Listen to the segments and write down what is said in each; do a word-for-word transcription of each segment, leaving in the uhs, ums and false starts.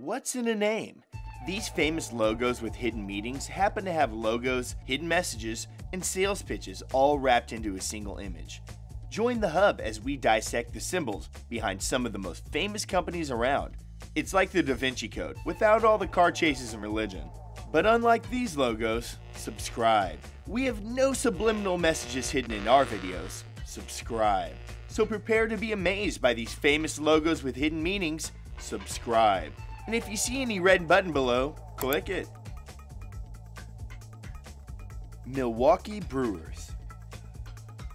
What's in a name? These famous logos with hidden meanings happen to have logos, hidden messages, and sales pitches all wrapped into a single image. Join the hub as we dissect the symbols behind some of the most famous companies around. It's like the Da Vinci Code, without all the car chases and religion. But unlike these logos, subscribe. We have no subliminal messages hidden in our videos. Subscribe. So prepare to be amazed by these famous logos with hidden meanings. Subscribe. And if you see any red button below, click it. Milwaukee Brewers.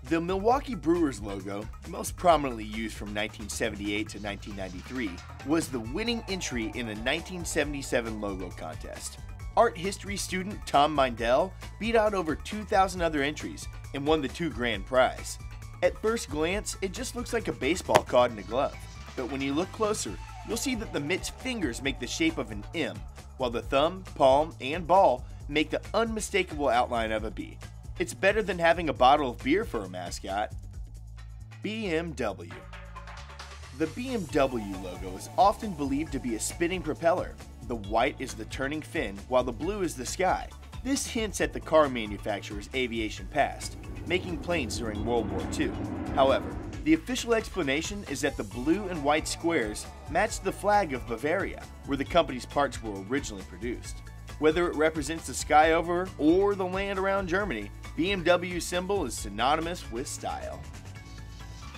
The Milwaukee Brewers logo, most prominently used from nineteen seventy-eight to nineteen ninety-three, was the winning entry in the nineteen seventy-seven logo contest. Art history student Tom Mindell beat out over two thousand other entries and won the two grand prize. At first glance, it just looks like a baseball caught in a glove, but when you look closer, you'll see that the mitt's fingers make the shape of an M, while the thumb, palm, and ball make the unmistakable outline of a B. It's better than having a bottle of beer for a mascot. B M W. The B M W logo is often believed to be a spinning propeller. The white is the turning fin, while the blue is the sky. This hints at the car manufacturer's aviation past, making planes during World War Two. However, the official explanation is that the blue and white squares matched the flag of Bavaria, where the company's parts were originally produced. Whether it represents the sky over or the land around Germany, B M W's symbol is synonymous with style.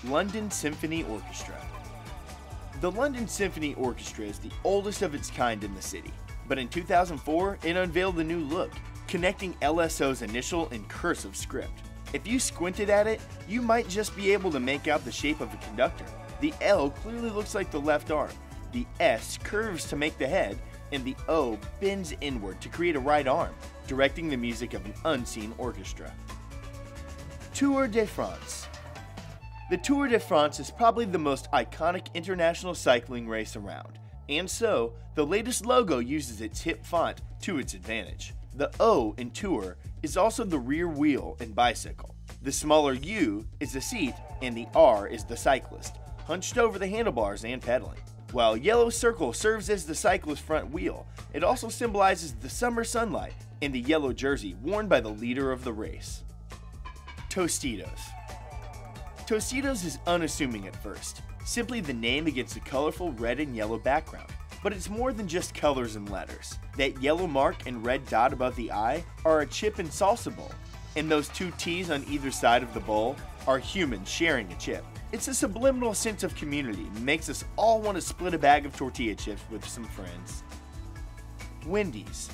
London Symphony Orchestra. The London Symphony Orchestra is the oldest of its kind in the city, but in two thousand four, it unveiled the new look, connecting L S O's initial and cursive script. If you squinted at it, you might just be able to make out the shape of a conductor. The L clearly looks like the left arm, the S curves to make the head, and the O bends inward to create a right arm, directing the music of an unseen orchestra. Tour de France. The Tour de France is probably the most iconic international cycling race around, and so, the latest logo uses its hip font to its advantage. The O in Tour is also the rear wheel in bicycle. The smaller U is the seat and the R is the cyclist, hunched over the handlebars and pedaling. While yellow circle serves as the cyclist's front wheel, it also symbolizes the summer sunlight and the yellow jersey worn by the leader of the race. Tostitos. Tostitos is unassuming at first, simply the name against a colorful red and yellow background. But it's more than just colors and letters. That yellow mark and red dot above the eye are a chip and salsa bowl, and those two T's on either side of the bowl are humans sharing a chip. It's a subliminal sense of community that makes us all want to split a bag of tortilla chips with some friends. Wendy's.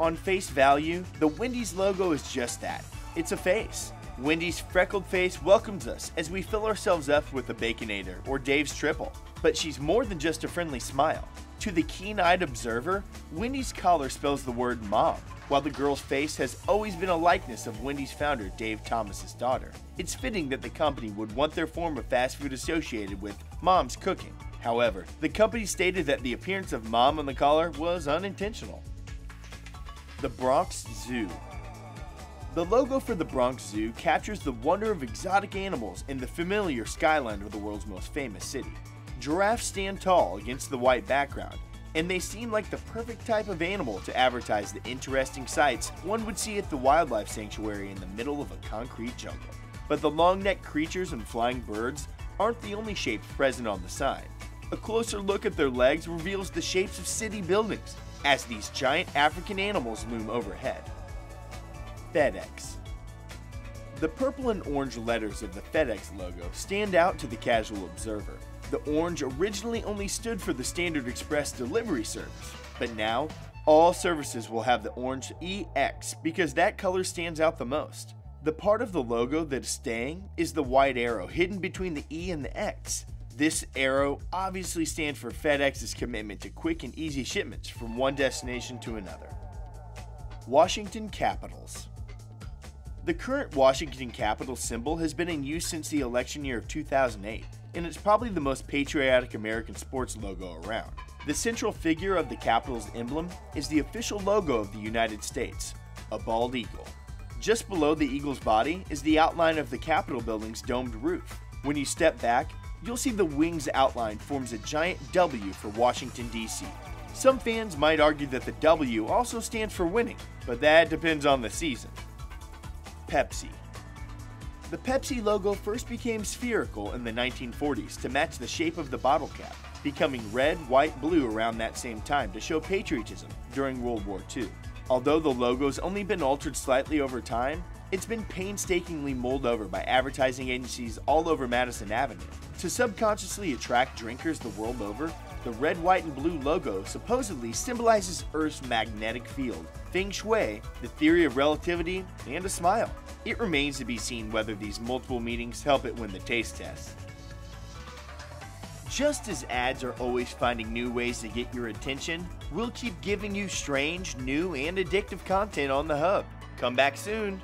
On face value, the Wendy's logo is just that. It's a face. Wendy's freckled face welcomes us as we fill ourselves up with a Baconator or Dave's Triple. But she's more than just a friendly smile. To the keen-eyed observer, Wendy's collar spells the word mom, while the girl's face has always been a likeness of Wendy's founder Dave Thomas's daughter. It's fitting that the company would want their form of fast food associated with mom's cooking. However, the company stated that the appearance of mom on the collar was unintentional. The Bronx Zoo. The logo for the Bronx Zoo captures the wonder of exotic animals and the familiar skyline of the world's most famous city. Giraffes stand tall against the white background, and they seem like the perfect type of animal to advertise the interesting sights one would see at the wildlife sanctuary in the middle of a concrete jungle. But the long-necked creatures and flying birds aren't the only shapes present on the sign. A closer look at their legs reveals the shapes of city buildings as these giant African animals loom overhead. FedEx. The purple and orange letters of the FedEx logo stand out to the casual observer. The orange originally only stood for the Standard Express delivery service, but now all services will have the orange E X because that color stands out the most. The part of the logo that is staying is the white arrow hidden between the E and the X. This arrow obviously stands for FedEx's commitment to quick and easy shipments from one destination to another. Washington Capitals. The current Washington Capitals symbol has been in use since the election year of two thousand eight. And it's probably the most patriotic American sports logo around. The central figure of the Capitals emblem is the official logo of the United States, a bald eagle. Just below the eagle's body is the outline of the Capitol building's domed roof. When you step back, you'll see the wing's outline forms a giant W for Washington, D C. Some fans might argue that the W also stands for winning, but that depends on the season. Pepsi. The Pepsi logo first became spherical in the nineteen forties to match the shape of the bottle cap, becoming red, white, blue around that same time to show patriotism during World War Two. Although the logo's only been altered slightly over time, it's been painstakingly mulled over by advertising agencies all over Madison Avenue. To subconsciously attract drinkers the world over, the red, white, and blue logo supposedly symbolizes Earth's magnetic field, feng shui, the theory of relativity, and a smile. It remains to be seen whether these multiple meanings help it win the taste test. Just as ads are always finding new ways to get your attention, we'll keep giving you strange, new, and addictive content on the Hub. Come back soon!